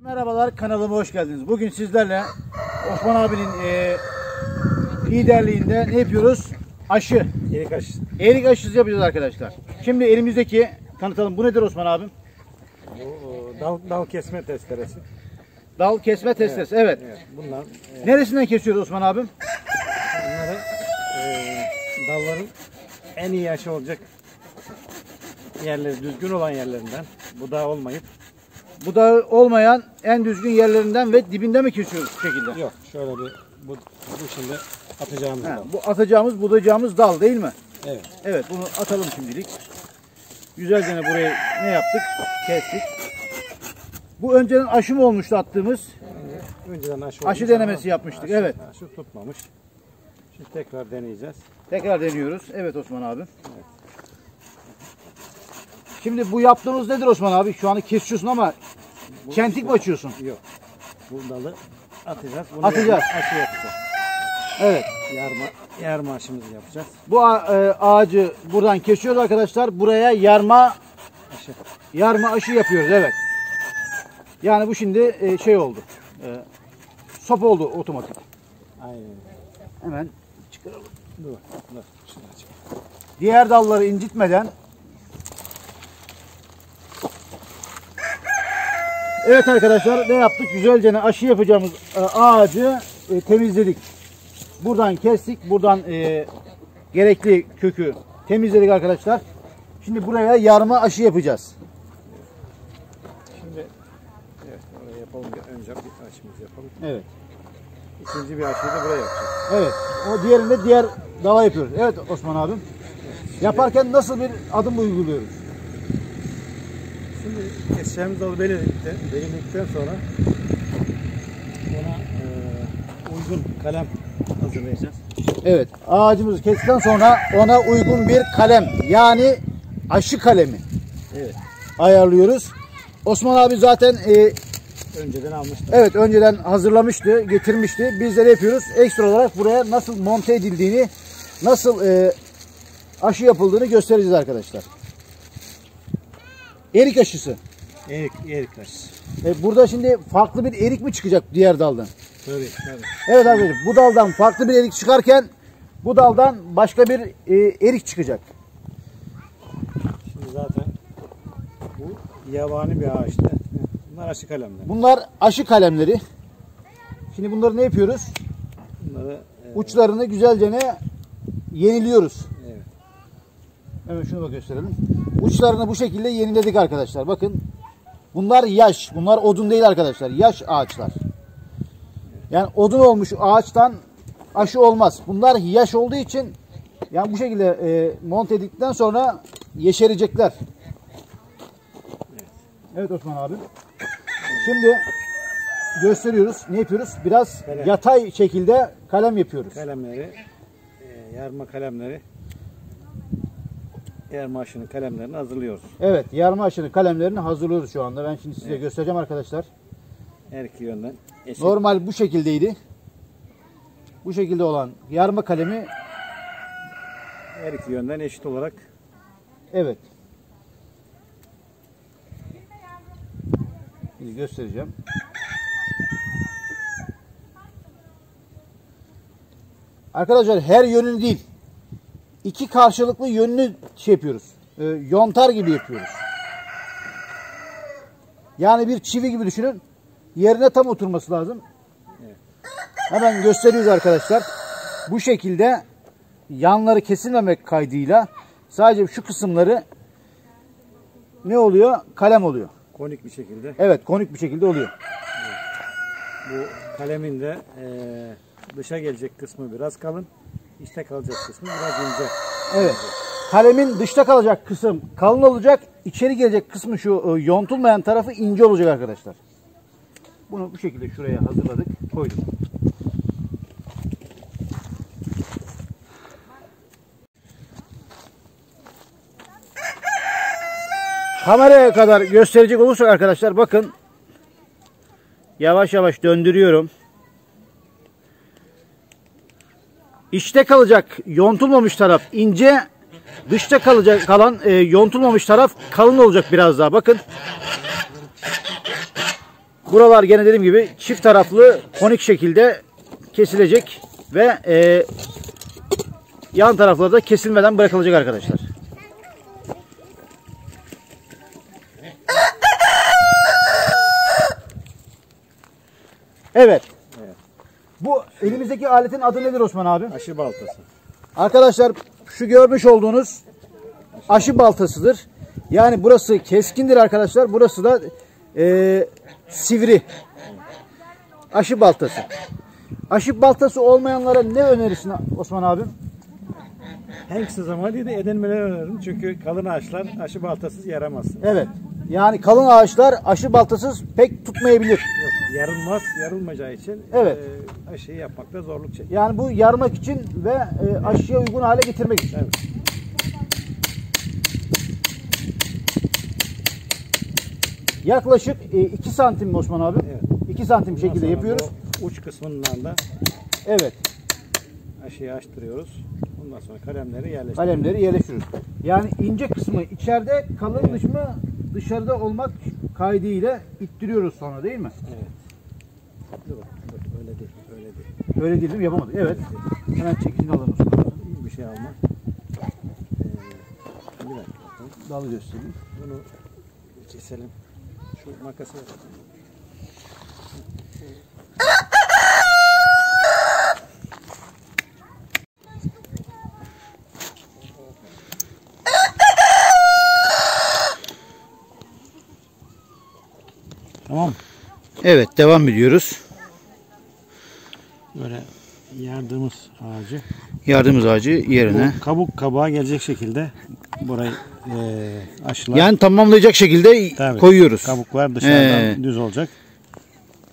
Merhabalar, kanalıma hoş geldiniz. Bugün sizlerle Osman abinin liderliğinde ne yapıyoruz? Aşı. Erik aşısı. Erik aşısı yapacağız arkadaşlar. Şimdi elimizdeki tanıtalım. Bu nedir Osman abim? Bu dal kesme testeresi. Dal kesme testeresi. Evet. Bunlar. Neresinden kesiyoruz Osman abim? Bunları dalların en iyi aşı olacak yerleri, düzgün olan yerlerinden, budağı olmayıp budağı olmayan en düzgün yerlerinden ve dibinde mi kesiyoruz bu şekilde? Yok, şöyle bir bu şimdi atacağımız dal. Bu atacağımız, budayacağımız dal değil mi? Evet. Evet, bunu atalım şimdilik. Güzelce burayı ne yaptık? Kestik. Bu önceden aşı mı olmuştu attığımız? Önceden aşı denemesi yapmıştık. Evet. Aşı tutmamış. Şimdi tekrar deneyeceğiz. Tekrar deniyoruz. Evet Osman abi. Evet. Şimdi bu yaptığınız nedir Osman abi? Şu anı kesiyorsun ama bunu çentik mi açıyorsun? Yok. Bu dalı atacağız. Bunu atacağız. Aşı yapacağız. Evet. Yarma aşımızı yapacağız. Bu ağacı buradan kesiyoruz arkadaşlar. Buraya yarma aşı yapıyoruz. Evet. Yani bu şimdi şey oldu. Sop oldu otomatik. Aynen. Hemen çıkaralım. Dur. Diğer dalları incitmeden. Evet arkadaşlar, ne yaptık? Güzelce aşı yapacağımız ağacı temizledik. Buradan kestik. Buradan gerekli kökü temizledik arkadaşlar. Şimdi buraya yarma aşı yapacağız. Şimdi evet, oraya yapalım. Önce bir aşımızı yapalım. Evet. İkinci bir aşıyı da buraya yapacağız. Evet. O diğerinde diğer dala yapıyoruz. Evet Osman abim. Evet, yaparken nasıl bir adım uyguluyoruz? Şimdi keseceğimiz dalı belirledikten sonra ona uygun kalem hazırlayacağız. Evet, ağacımızı kestikten sonra ona uygun bir kalem, yani aşı kalemi ayarlıyoruz. Osman abi zaten önceden almıştı. Evet, önceden hazırlamıştı, getirmişti. Biz de ne yapıyoruz? Ekstra olarak buraya nasıl monte edildiğini, nasıl aşı yapıldığını göstereceğiz arkadaşlar. Erik aşısı. Erik aşısı. Burada şimdi farklı bir erik mi çıkacak diğer daldan? Tabii. Evet arkadaşlar, bu daldan farklı bir erik çıkarken bu daldan başka bir erik çıkacak. Şimdi zaten bu yabani bir ağaçtı. Bunlar aşı kalemleri. Bunlar aşı kalemleri. Şimdi bunları ne yapıyoruz? Bunları uçlarını güzelce yeniliyoruz. Evet. Hemen şunu gösterelim. Uçlarını bu şekilde yeniledik arkadaşlar. Bakın. Bunlar yaş. Bunlar odun değil arkadaşlar. Yaş ağaçlar. Yani odun olmuş ağaçtan aşı olmaz. Bunlar yaş olduğu için yani bu şekilde monte edildikten sonra yeşerecekler. Evet Osman abi. Şimdi gösteriyoruz. Ne yapıyoruz? Biraz yatay şekilde kalem yapıyoruz. Kalemleri, yarma kalemleri. Yarma aşının kalemlerini hazırlıyoruz. Evet, yarma aşının kalemlerini hazırlıyoruz şu anda. Ben şimdi size göstereceğim arkadaşlar. Her iki yönden. Normal bu şekildeydi. Bu şekilde olan yarma kalemi her iki yönden eşit olarak. Evet. Şimdi göstereceğim. Arkadaşlar her yönünü değil, İki karşılıklı yönünü yapıyoruz. Yontar gibi yapıyoruz. Yani bir çivi gibi düşünün. Yerine tam oturması lazım. Evet. Hemen gösteriyoruz arkadaşlar. Bu şekilde yanları kesilmemek kaydıyla sadece şu kısımları ne oluyor? Kalem oluyor. Konik bir şekilde. Evet, konik bir şekilde oluyor. Evet. Bu kalemin de dışa gelecek kısmı biraz kalın. İçte kalacak kısmı biraz ince. Evet. Kalemin dışta kalacak kısım kalın olacak. İçeri gelecek kısmı şu yontulmayan tarafı ince olacak arkadaşlar. Bunu bu şekilde şuraya hazırladık. Koyduk. Kameraya kadar gösterecek olursak arkadaşlar bakın. Yavaş yavaş döndürüyorum. İçte kalacak yontulmamış taraf ince, dışta kalacak kalan yontulmamış taraf kalın olacak biraz daha. Bakın. Buralar gene dediğim gibi çift taraflı konik şekilde kesilecek ve yan tarafları da kesilmeden bırakılacak arkadaşlar. Evet. Bu elimizdeki aletin adı nedir Osman abi? Aşı baltası. Arkadaşlar şu görmüş olduğunuz aşı baltasıdır. Yani burası keskindir arkadaşlar. Burası da sivri. Aşı baltası. Aşı baltası olmayanlara ne önerirsin Osman abim? En kısa zamanda edinmeleri öneririm. Çünkü kalın ağaçlar aşı baltasız yaramaz. Evet. Yani kalın ağaçlar aşı baltasız pek tutmayabilir. Yok, yarılmaz, yarılmayacağı için evet. Aşıyı yapmakta zorluk çekiyor. Yani bu yarmak için ve aşıya uygun hale getirmek için. Evet. Yaklaşık 2 santim Osman abi. Evet. 2 santim bundan şekilde yapıyoruz. Uç kısmından da evet. Aşıyı açtırıyoruz. Ondan sonra kalemleri yerleştiriyoruz. Kalemleri yerleştiriyoruz. Yani ince kısmı içeride, kalın evet. Kısmı dışarıda olmak kaydıyla ittiriyoruz sonra değil mi? Evet. Öyle değil. Öyle değil. Öyle değil mi? Yapamadık. Evet. Hemen çekicini alalım. İyi bir şey almak. Bir dakika. Dalı göstereyim. Bunu keselim. Şu makası var. Tamam. Evet, devam ediyoruz. Böyle yardığımız ağacı yerine kabuk kabağa gelecek şekilde burayı aşılar. Yani tamamlayacak şekilde tabii, koyuyoruz. Kabuklar dışarıdan düz olacak.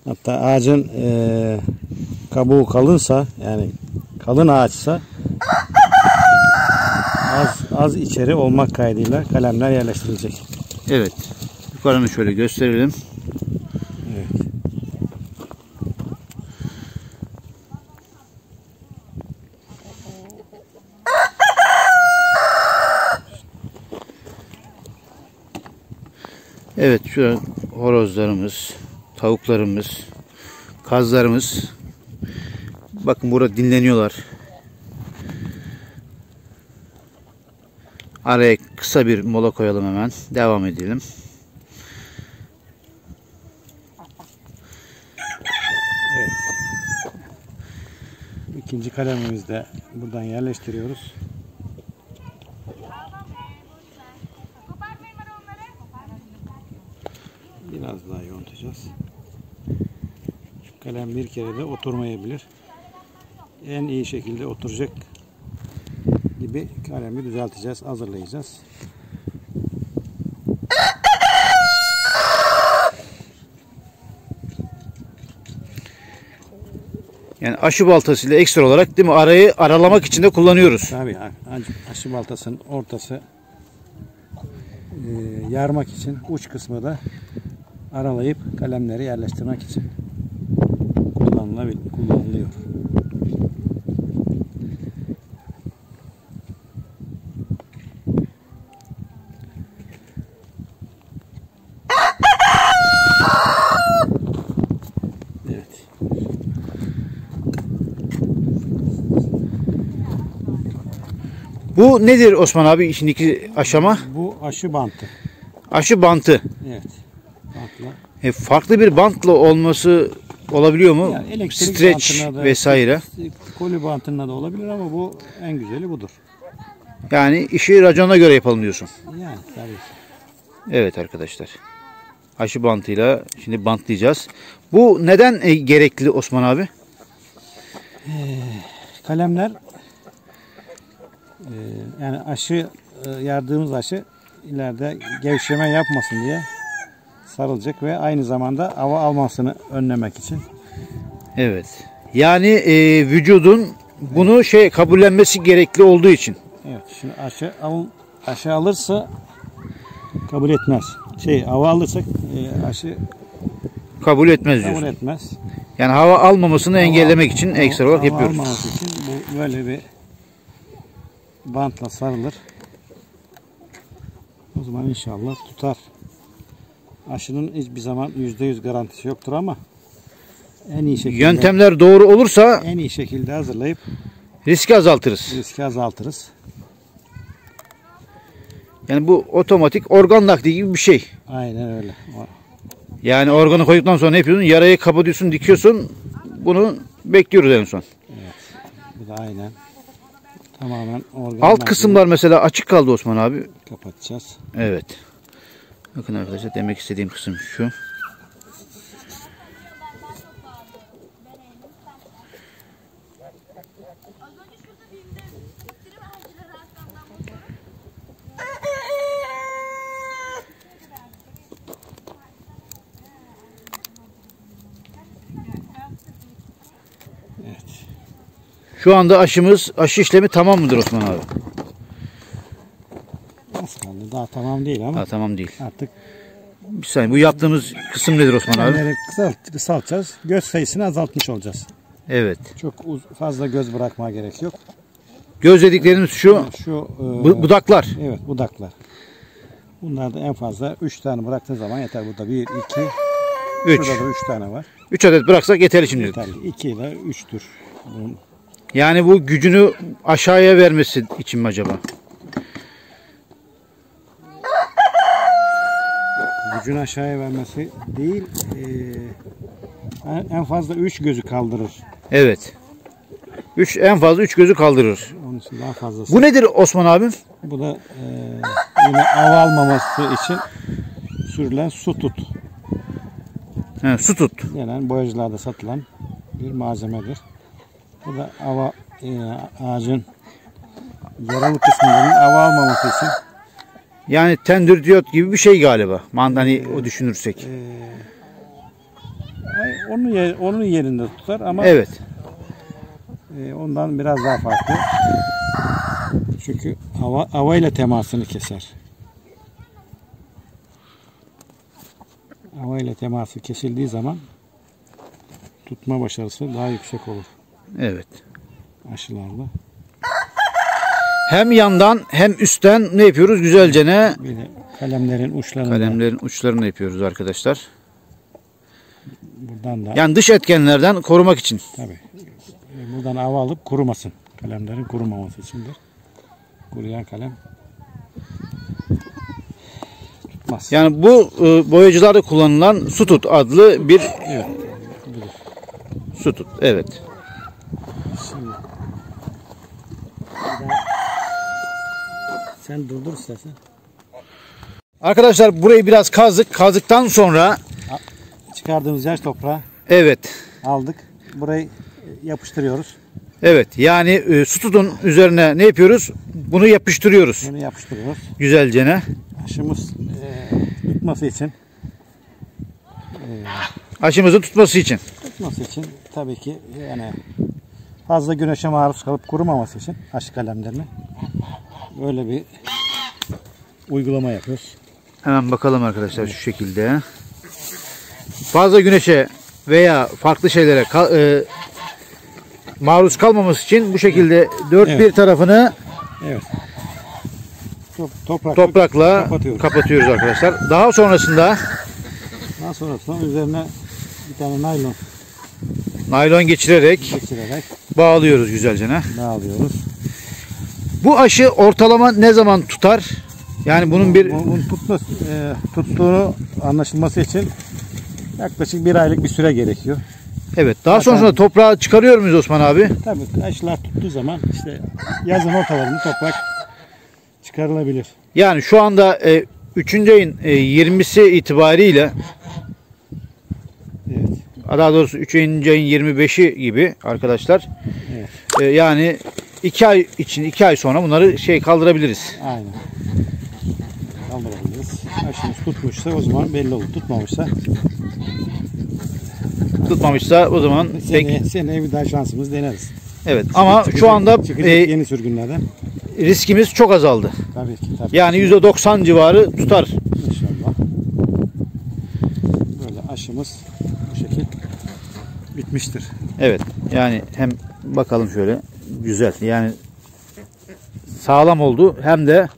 Hatta ağacın kabuğu kalınsa, yani kalın ağaçsa az içeri olmak kaydıyla kalemler yerleştirilecek. Evet. Yukarını şöyle gösterelim. Evet. Evet, şu horozlarımız, tavuklarımız, kazlarımız. Bakın burada dinleniyorlar. Araya kısa bir mola koyalım hemen. Devam edelim. İkinci kalemimizi de buradan yerleştiriyoruz. Biraz daha yontacağız. Şu kalem bir kere de oturmayabilir. En iyi şekilde oturacak gibi kalemi düzelteceğiz, hazırlayacağız. Yani aşı baltasıyla ekstra olarak değil mi? Arayı aralamak için de kullanıyoruz. Tabii. Aşı baltasının ortası yarmak için, uç kısmı da aralayıp kalemleri yerleştirmek için kullanılıyor. Bu nedir Osman abi içindeki aşama? Bu aşı bantı. Aşı bantı. Evet. Bantla. Farklı bir bantla olması olabiliyor mu? Yani streç da, vesaire. Koli bantına da olabilir ama bu en güzeli budur. Yani işi racona göre yapalım diyorsun. Yani tabii. Evet arkadaşlar. Aşı bantıyla şimdi bantlayacağız. Bu neden gerekli Osman abi? Kalemler yani aşı yardığımız aşı ileride gevşeme yapmasın diye sarılacak ve aynı zamanda hava almasını önlemek için. Evet. Yani vücudun bunu evet. Kabullenmesi gerekli olduğu için. Evet. Şimdi aşı alırsa kabul etmez. Hava alırsak aşı kabul etmez diyorsun. Kabul etmez. Yani hava almamasını engellemek için ekstra olarak yapıyoruz. Hava almaması için bu böyle bir bantla sarılır. O zaman inşallah tutar. Aşının hiçbir zaman %100 garantisi yoktur ama en iyi şekilde, yöntemler doğru olursa en iyi şekilde hazırlayıp riski azaltırız. Yani bu otomatik organ nakli gibi bir şey. Aynen öyle. Yani organı koyduktan sonra ne yapıyorsun? Yarayı kapatıyorsun, dikiyorsun. Bunu bekliyoruz en son. Evet. Bu da aynen. Tamamen organ. Alt kısımlar mesela açık kaldı Osman abi. Kapatacağız. Evet. Bakın arkadaşlar, demek istediğim kısım şu. Evet. Şu anda aşı işlemi tamam mıdır Osman abi? Aslında daha tamam değil ama. Daha tamam değil. Artık bir saniye, bu yaptığımız kısım nedir Osman abi? Kısaltacağız. Göz sayısını azaltmış olacağız. Evet. Çok fazla göz bırakmaya gerek yok. Göz dediklerimiz şu. Budaklar. Evet, budaklar. Bunlar da en fazla 3 tane bıraktığı zaman yeter. Burada 1, 2, 3. Şurada da 3 tane var. 3 adet bıraksak yeterli şimdi. Yeterli. 2 ile 3'tür. Yani bu gücünü aşağıya vermesi için mi acaba? Gücünü aşağıya vermesi değil. En fazla 3 gözü kaldırır. Evet. En fazla 3 gözü kaldırır. Onun için daha fazlası. Bu nedir Osman abim? Bu da yine av almaması için sürülen su tut. He, su tut. Yani boyacılarda satılan bir malzemedir. Bu da ava, ağacın yaralı kısımlarının ava almaması için. Yani tendür diyot gibi bir şey galiba. Mandani o düşünürsek. Onun yerinde tutar ama evet. Ondan biraz daha farklı. Çünkü hava ile temasını keser. Hava ile teması kesildiği zaman tutma başarısı daha yüksek olur. Evet. Aşılarda. Hem yandan hem üstten ne yapıyoruz? Güzelce ne? Kalemlerin uçlarını yapıyoruz arkadaşlar. Buradan da. Yani dış etkenlerden korumak için. Tabii. Buradan hava alıp kurumasın. Kalemlerin kurumaması içindir. Kuruyan kalem tutmaz. Yani bu boyacılarda kullanılan su tut adlı bir su tut. Evet. Şimdi. Sen durdur istersen. Arkadaşlar burayı biraz kazdık. Kazdıktan sonra çıkardığımız yaş toprağı. Evet. Aldık. Burayı yapıştırıyoruz. Evet. Yani su tutun üzerine ne yapıyoruz? Bunu yapıştırıyoruz. Bunu yapıştırıyoruz. Güzelce ne? Aşımız tutması için. Aşımızı tutması için. Tutması için tabii ki yani fazla güneşe maruz kalıp kurumaması için aşı kalemlerini böyle bir uygulama yapıyoruz. Hemen bakalım arkadaşlar, evet. Şu şekilde. Fazla güneşe veya farklı şeylere maruz kalmaması için bu şekilde dört bir tarafını toprakla kapatıyoruz arkadaşlar. Daha sonrasında üzerine bir tane naylon geçirerek bağlıyoruz güzelce. Bağlıyoruz. Bu aşı ortalama ne zaman tutar? Yani bunun tuttuğunu anlaşılması için yaklaşık 1 aylık bir süre gerekiyor. Evet. Daha sonrasında toprağı çıkarıyor muyuz Osman abi? Tabii. Aşılar tuttuğu zaman işte yazın ortalarında toprak çıkarılabilir. Yani şu anda 3. ayın 20'si itibariyle, evet. Daha doğrusu 3. ayın 25'i gibi arkadaşlar. Evet. Yani 2 ay sonra bunları kaldırabiliriz. Aynen. Kaldırabiliriz. Aşımız tutmuşsa o zaman belli olur. Tutmamışsa o zaman seneye bir daha şansımız deneriz. Evet, ama şu anda yeni sürgünlerden riskimiz çok azaldı. Tabii ki. Tabii. Yani %90 civarı tutar. İnşallah. Böyle aşımız bu şekil gitmiştir. Evet. Yani hem bakalım şöyle. Güzel. Yani sağlam oldu. Hem de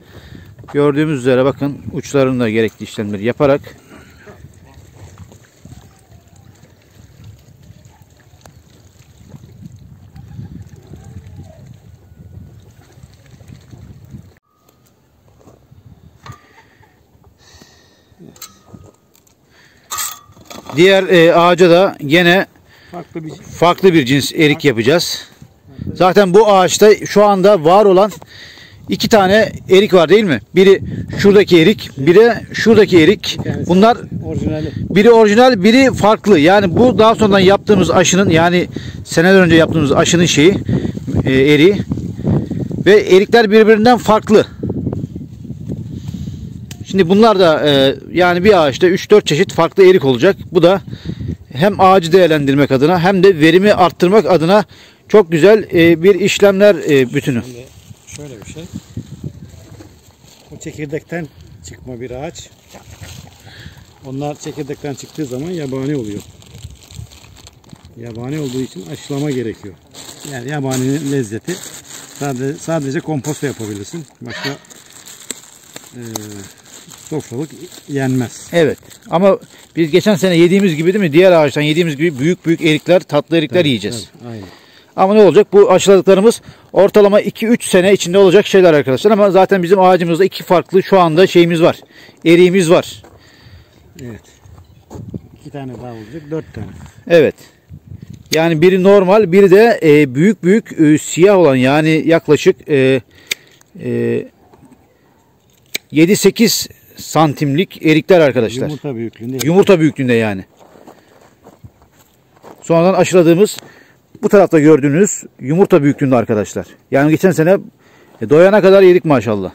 gördüğümüz üzere bakın uçlarında gerekli işlemleri yaparak diğer ağaca da gene farklı bir cins erik yapacağız. Zaten bu ağaçta şu anda var olan 2 tane erik var değil mi? Biri şuradaki erik, biri şuradaki erik. Bunlar biri orijinal, biri farklı. Yani bu daha sonradan yaptığımız aşının, yani seneler önce yaptığımız aşının şeyi, eriği. Ve erikler birbirinden farklı. Şimdi bunlar da yani bir ağaçta 3-4 çeşit farklı erik olacak. Bu da hem ağacı değerlendirmek adına hem de verimi arttırmak adına çok güzel bir işlemler bütünü. Şimdi şöyle bir şey. O çekirdekten çıkma bir ağaç. Onlar çekirdekten çıktığı zaman yabani oluyor. Yabani olduğu için aşılama gerekiyor. Yani yabaninin lezzeti sadece komposta yapabilirsin. Başka sofralık yenmez. Evet. Ama biz geçen sene yediğimiz gibi değil mi? Diğer ağaçtan yediğimiz gibi büyük erikler, tatlı erikler tabii, yiyeceğiz. Tabii, aynen. Ama ne olacak? Bu aşıladıklarımız ortalama 2-3 sene içinde olacak şeyler arkadaşlar. Ama zaten bizim ağacımızda 2 farklı şu anda şeyimiz var. Eriğimiz var. Evet. 2 tane daha olacak. 4 tane. Evet. Yani biri normal, biri de büyük siyah olan, yani yaklaşık 7-8 santimlik erikler arkadaşlar. Yumurta büyüklüğünde. Yumurta büyüklüğünde yani. Sonradan aşıladığımız, bu tarafta gördüğünüz yumurta büyüklüğünde arkadaşlar. Yani geçen sene doyana kadar yedik maşallah.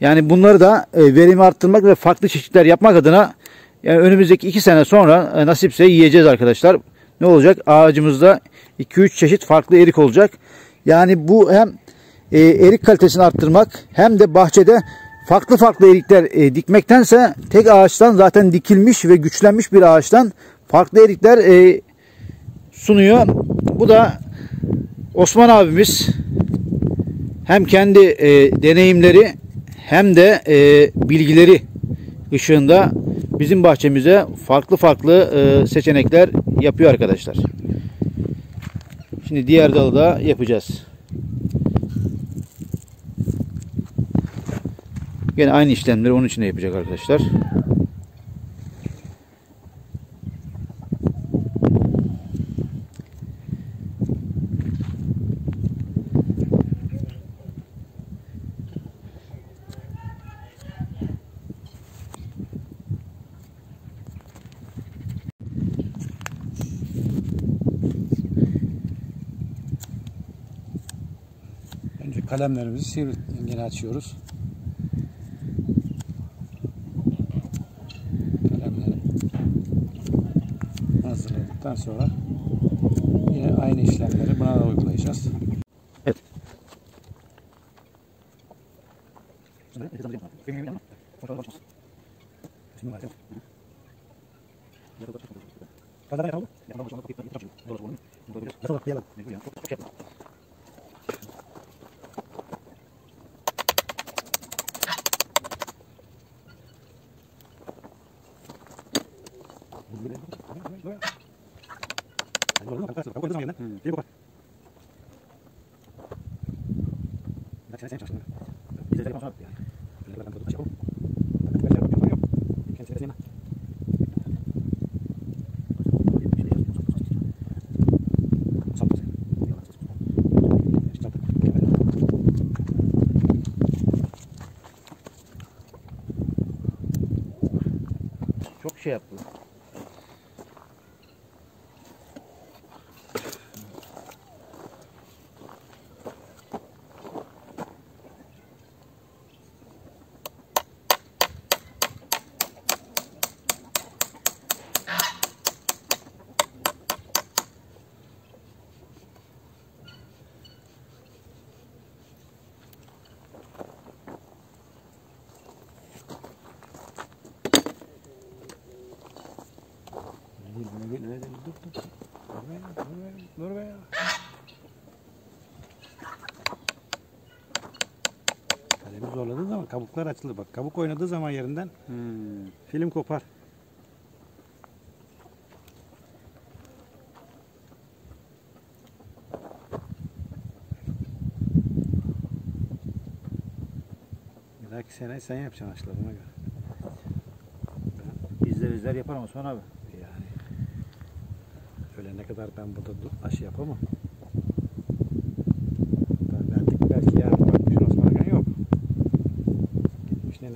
Yani bunları da verimi arttırmak ve farklı çeşitler yapmak adına yani önümüzdeki 2 sene sonra nasipse yiyeceğiz arkadaşlar. Ne olacak? Ağacımızda 2-3 çeşit farklı erik olacak. Yani bu hem erik kalitesini arttırmak hem de bahçede farklı erikler dikmektense tek ağaçtan, zaten dikilmiş ve güçlenmiş bir ağaçtan farklı erikler sunuyor. Bu da Osman abimiz hem kendi deneyimleri hem de bilgileri ışığında bizim bahçemize farklı seçenekler yapıyor arkadaşlar. Şimdi diğer dalı da yapacağız. Yine aynı işlemleri onun için de yapacak arkadaşlar. Önce kalemlerimizi sivri rengini açıyoruz. Hazırladıktan sonra yine aynı işlemleri buna da uygulayacağız. Evet. Çok şey yaptı. Dur be ya. Kalemi zorladığı zaman kabuklar açılır. Bak kabuk oynadığı zaman yerinden film kopar. Bir dahaki sene sen yapacaksın açlarına göre. İzler yaparım Osman abi. Yani öyle ne kadar ben burada aşı yapamam. Belki yarın bakmışsın Osman Hakan yok. Gitmiş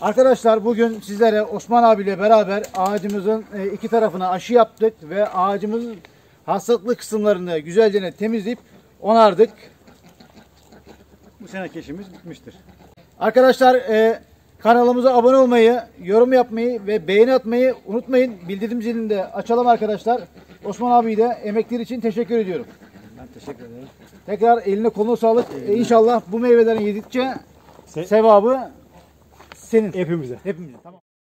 Arkadaşlar bugün sizlere Osman abiyle beraber ağacımızın iki tarafına aşı yaptık ve ağacımızın hastalıklı kısımlarını güzelce temizleyip onardık. Bu seneki işimiz bitmiştir. Arkadaşlar kanalımıza abone olmayı, yorum yapmayı ve beğeni atmayı unutmayın. Bildirim zilini de açalım arkadaşlar. Osman abiyi de emekleri için teşekkür ediyorum. Ben teşekkür ederim. Tekrar eline koluna sağlık. İnşallah bu meyvelerin yedikçe sevabı senin. Hepimize. Hepimize. Tamam.